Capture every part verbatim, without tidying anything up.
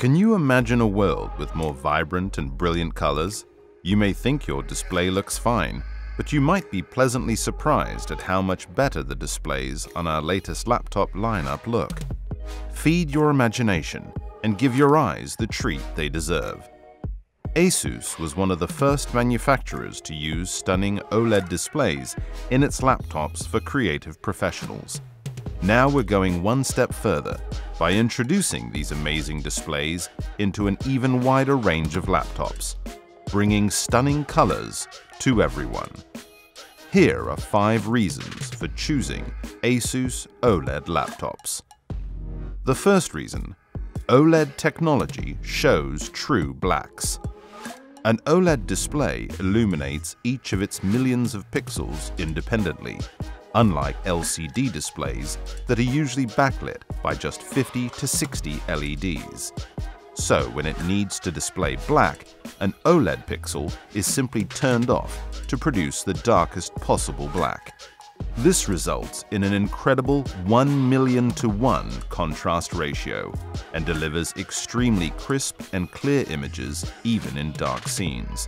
Can you imagine a world with more vibrant and brilliant colors? You may think your display looks fine, but you might be pleasantly surprised at how much better the displays on our latest laptop lineup look. Feed your imagination and give your eyes the treat they deserve. ASUS was one of the first manufacturers to use stunning OLED displays in its laptops for creative professionals. Now we're going one step further by introducing these amazing displays into an even wider range of laptops, bringing stunning colors to everyone. Here are five reasons for choosing ASUS OLED laptops. The first reason, OLED technology shows true blacks. An OLED display illuminates each of its millions of pixels independently, unlike L C D displays that are usually backlit by just fifty to sixty L E Ds. So when it needs to display black, an OLED pixel is simply turned off to produce the darkest possible black. This results in an incredible one million to one contrast ratio and delivers extremely crisp and clear images even in dark scenes.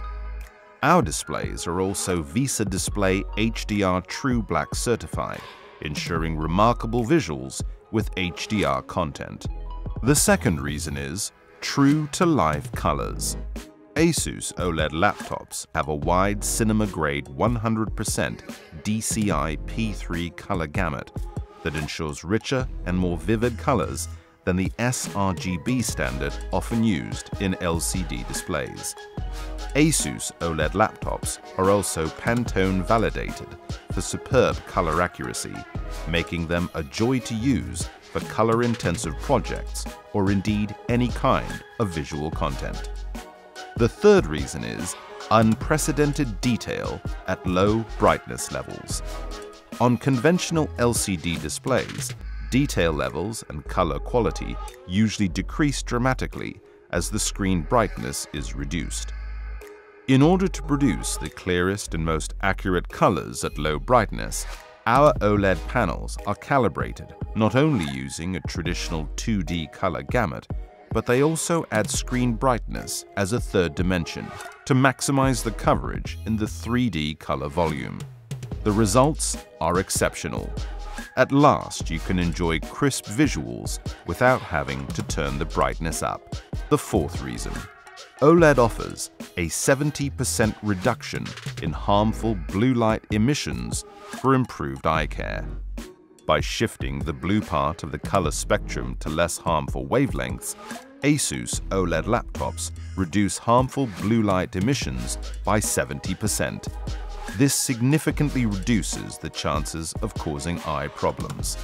Our displays are also VESA Display H D R True Black certified, ensuring remarkable visuals with H D R content. The second reason is true-to-life colors. ASUS OLED laptops have a wide cinema-grade one hundred percent D C I P three color gamut that ensures richer and more vivid colors than the s R G B standard often used in L C D displays. ASUS OLED laptops are also Pantone validated for superb color accuracy, making them a joy to use for color-intensive projects or indeed any kind of visual content. The third reason is unprecedented detail at low brightness levels. On conventional L C D displays, detail levels and color quality usually decrease dramatically as the screen brightness is reduced. In order to produce the clearest and most accurate colors at low brightness, our OLED panels are calibrated not only using a traditional two D color gamut, but they also add screen brightness as a third dimension to maximize the coverage in the three D color volume. The results are exceptional. At last, you can enjoy crisp visuals without having to turn the brightness up. The fourth reason, OLED offers a seventy percent reduction in harmful blue light emissions for improved eye care. By shifting the blue part of the color spectrum to less harmful wavelengths, ASUS OLED laptops reduce harmful blue light emissions by seventy percent. This significantly reduces the chances of causing eye problems.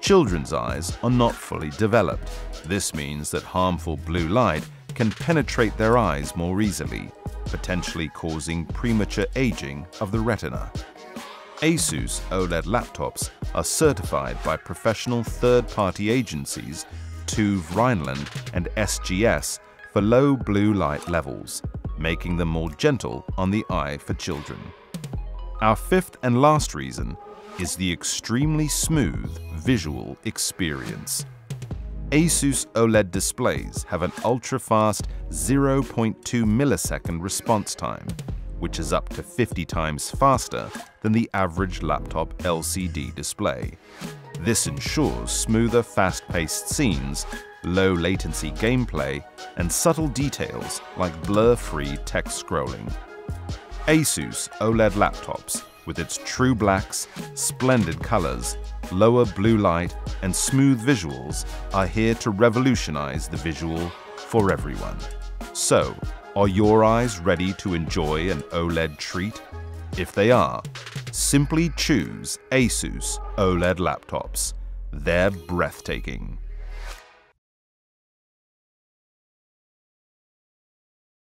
Children's eyes are not fully developed. This means that harmful blue light can penetrate their eyes more easily, potentially causing premature aging of the retina. ASUS OLED laptops are certified by professional third-party agencies TÜV Rheinland and S G S for low blue light levels, making them more gentle on the eye for children. Our fifth and last reason is the extremely smooth visual experience. ASUS OLED displays have an ultra-fast zero point two millisecond response time, which is up to fifty times faster than the average laptop L C D display. This ensures smoother, fast-paced scenes, low-latency gameplay, and subtle details like blur-free text scrolling. ASUS OLED laptops, with its true blacks, splendid colors, lower blue light, and smooth visuals, are here to revolutionize the visual for everyone. So, are your eyes ready to enjoy an OLED treat? If they are, simply choose ASUS OLED laptops. They're breathtaking.